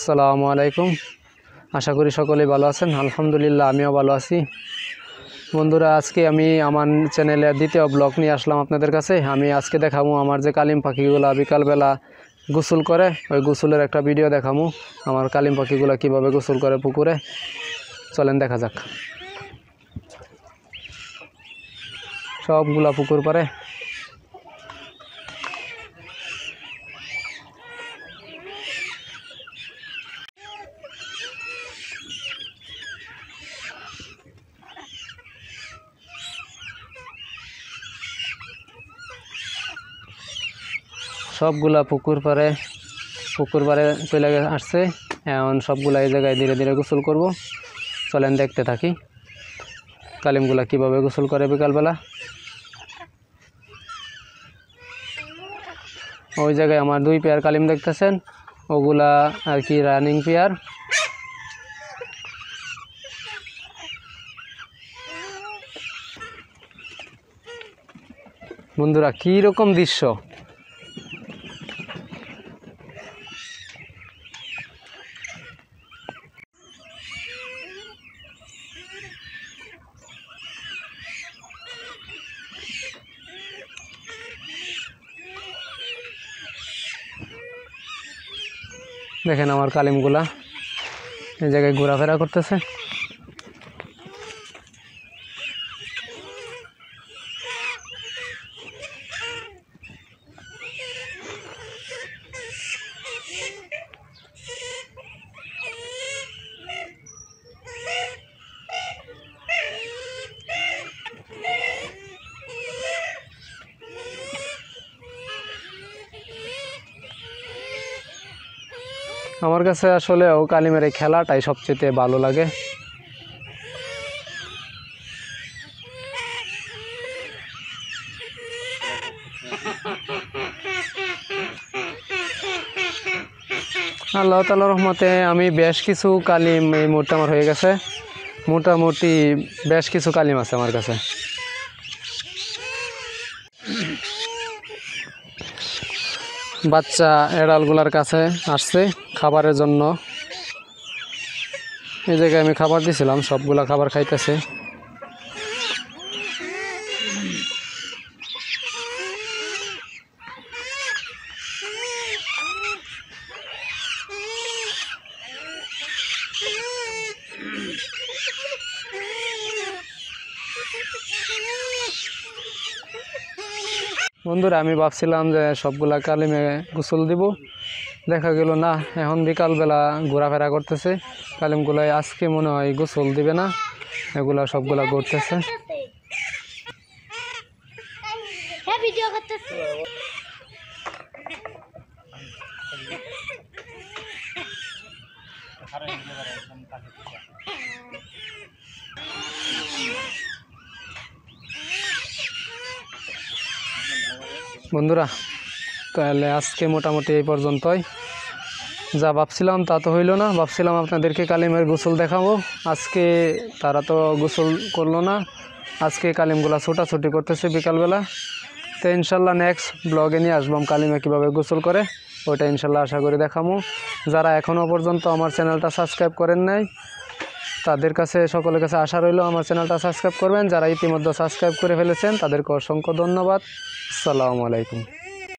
আসসালামু আলাইকুম। আশা করি সকলে ভালো আছেন। আলহামদুলিল্লাহ আমিও ভালো আছি। বন্ধুরা, আজকে আমি আমার চ্যানেলে দ্বিতীয় ব্লগ নিয়ে আসলাম আপনাদের কাছে। আমি আজকে দেখাবো আমার যে কালিম পাখিগুলো বিকালবেলা গোসল করে, ওই গোসলের একটা ভিডিও দেখাবো। আমার কালিম পাখিগুলো কীভাবে গোসল করে পুকুরে, চলেন দেখা যাক। সবগুলা পুকুর পারে। सबगुला पुकुर पारे चले आससे एन सबगुला जगह धीरे धीरे गोसल करब। चलें देखते थकी कालिमगुला क्यों गोसल कर विकाल बेला। वो जगह हमार दुई पेयर कालिम देखते ओगुला और कि रानिंग पेयर। बंधुरा की रकम दृश्य, देखें हमार कालिमगुला जगह घोराफेरा करते से। আমার কাছে আসলে ও কালিমের এই খেলাটাই সবচেয়ে ভালো লাগে। আল্লাহ তাআলার রহমতে আমি বেশ কিছু কালিম এই মুহূর্তে আমার হয়ে গেছে। মোটামুটি বেশ কিছু কালিম আছে আমার কাছে। বাচ্চা এড়ালগুলার কাছে আসছে খাবারের জন্য। এই জায়গায় আমি খাবার দিয়েছিলাম, সবগুলা খাবার খাইতেছে। বন্ধুরা, আমি ভাবছিলাম যে সবগুলা কালিমে গোসল দিব, দেখা গেল না। এখন বিকালবেলা ঘোরাফেরা করতেছে কালিমগুলায়। আজকে মনে হয় গোসল দিবে না, এগুলা সবগুলা ঘুরতেছে। বন্ধুরা, তাহলে আজকে মোটামুটি এই পর্যন্তই। যা ভাবছিলাম তা তো হইল না। ভাবছিলাম আপনাদেরকে কালিমের গোসল দেখাবো, আজকে তারা তো গোসল করলো না। আজকে কালিমগুলা ছোটাছুটি করতেছে বিকালবেলা। তো ইনশাল্লাহ নেক্সট ব্লগে নিয়ে আসবাম কালিমে কীভাবে গোসল করে, ওইটা ইনশাল্লাহ আশা করি দেখাবো। যারা এখনও পর্যন্ত আমার চ্যানেলটা সাবস্ক্রাইব করেন নাই, তাদের কাছে সকলের কাছে আশা রইল আমার চ্যানেলটা সাবস্ক্রাইব করবেন। যারা ইতিমধ্যে সাবস্ক্রাইব করে ফেলেছেন তাদেরকে অসংখ্য ধন্যবাদ। আসসালামু আলাইকুম।